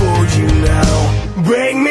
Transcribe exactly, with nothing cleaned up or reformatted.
for you now. Bring me